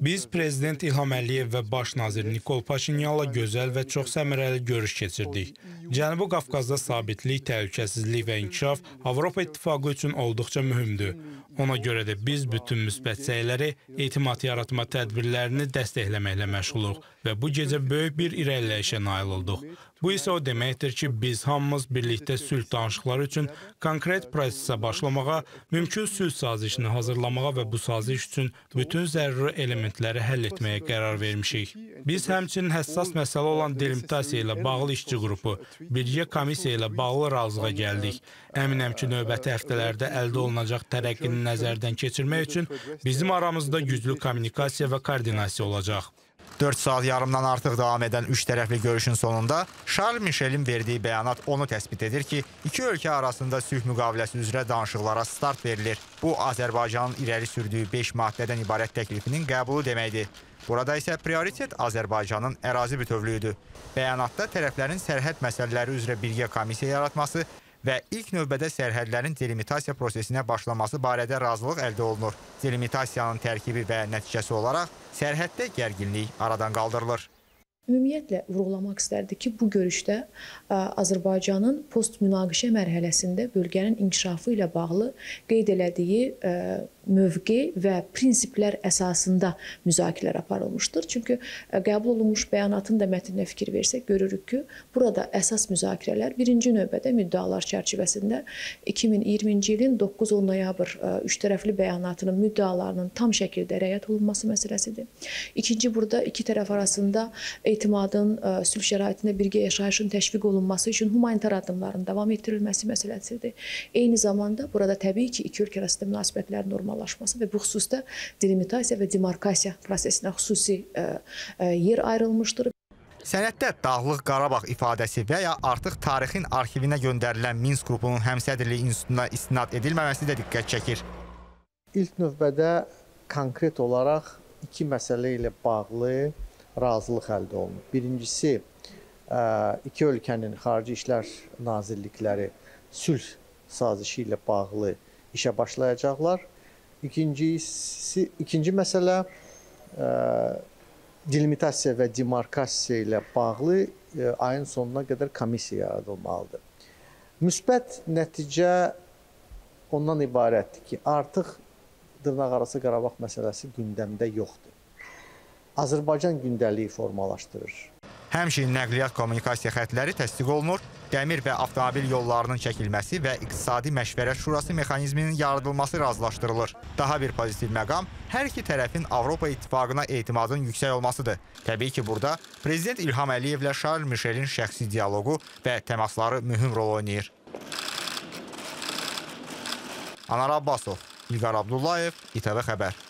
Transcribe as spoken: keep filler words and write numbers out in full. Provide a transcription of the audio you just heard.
Biz Prezident İlham Əliyev və Baş nazir Nikol Paşinyanla gözəl və çox səmərəli görüş keçirdik. Cənubi Qafqazda sabitlik, təhlükəsizlik və inkişaf Avropa İttifaqı üçün olduqca mühümdür. Ona görə də biz bütün müsbət səyləri, etimat yaratma tədbirlərini dəstəkləməklə məşğuluq və bu gecə böyük bir irəliləyişə nail olduq. Bu isə o deməkdir ki, biz hamımız birlikdə sülh danışıqları üçün konkret prosesə başlamağa, mümkün sülh sazişini hazırlamağa və bu saziş üçün bütün zəruri elementləri həll etməyə qərar vermişik. Biz həmçinin həssas məsələ olan delimitasiya ilə bağlı işçi qrupu, birgə komissiya ilə bağlı razılığa gəldik. Əminəm ki, növbəti həftələrdə əldə olunacaq tərəqqini nəzərdən keçirmək üçün bizim aramızda güclü kommunikasiya və koordinasiya olacaq. dörd saat yarımdan artıq devam edən üç tərəfli görüşün sonunda Şarl Mişel'in verdiği bəyanat onu təsbit edir ki, iki ölkə arasında sülh müqaviləsi üzrə danışıqlara start verilir. Bu, Azərbaycanın irəli sürdüyü beş maddədən ibarət təklifinin qəbulu deməkdir. Burada isə prioritet Azərbaycanın ərazi bütövlüyüdür. Bəyanatda tərəflərin sərhəd məsələləri üzrə birgə komissiya yaratması və ilk növbədə sərhədlərin delimitasiya prosesinə başlaması barədə razılıq əldə olunur. Delimitasiyanın tərkibi və nəticəsi olaraq sərhəddə gərginlik aradan qaldırılır. Ümumiyyətlə vurğulamaq istərdik ki, bu görüşdə Azərbaycanın post-münaqişə mərhələsində bölgənin inkişafı ilə bağlı qeyd elədiyi mövqe və prinsiplər əsasında müzakirələr aparılmışdır. Çünki qəbul olunmuş bəyanatın da mətninə fikir versək, görürük ki, burada əsas müzakirələr birinci növbədə müddəalar çərçivəsində iki min iyirminci ilin doqquz noyabr üç tərəfli bəyanatının müddəalarının tam şəkildə rəayət olunması məsələsidir. İkinci, burada iki tərəf arasında etimadın sülh şəraitində birgə yaşayışın təşviq olunması üçün humanitar addımların davam etdirilməsi məsələsidir. Eyni zamanda burada təbii ki, iki ölkə arasında münasibətlərin normallaşması və bu xüsusda delimitasiya və demarkasiya prosesinə xüsusi yer ayrılmışdır. Sənəddə Dağlıq Qarabağ ifadəsi və ya artıq tarixin arxivinə göndərilən Minsk qrupunun həmsədrliyi institutuna istinad edilməməsi də diqqət çəkir. İlk növbədə konkret olaraq iki məsələ ilə bağlı razılıq əldə olunur. Birincisi, iki ölkənin xarici işlər nazirlikləri sülh sazişi ilə bağlı işə başlayacaqlar. İkincisi, ikinci məsələ, delimitasiya və demarkasiya ilə bağlı ayın sonuna qədər komissiya yaradılmalıdır. Müsbət nəticə ondan ibarətdir ki, artıq dırnaqarası Qarabağ məsələsi gündəmdə yoxdur. Azərbaycan gündəliyi formalaşdırır. Həmçinin nəqliyyat kommunikasiya xətləri təsdiq olunur, dəmir və avtomobil yollarının çəkilməsi və iqtisadi məşvərət şurası mexanizminin yaradılması razılaşdırılır. Daha bir pozitiv məqam hər iki tərəfin Avropa İttifaqına etimadın yüksək olmasıdır. Təbii ki, burada Prezident İlham Əliyevlə Şarl Mişel'in şəxsi dialoqu və təmasları mühüm rol oynayır. Anar Abbasov, İlqar Abdullayev, İTV Xəbər.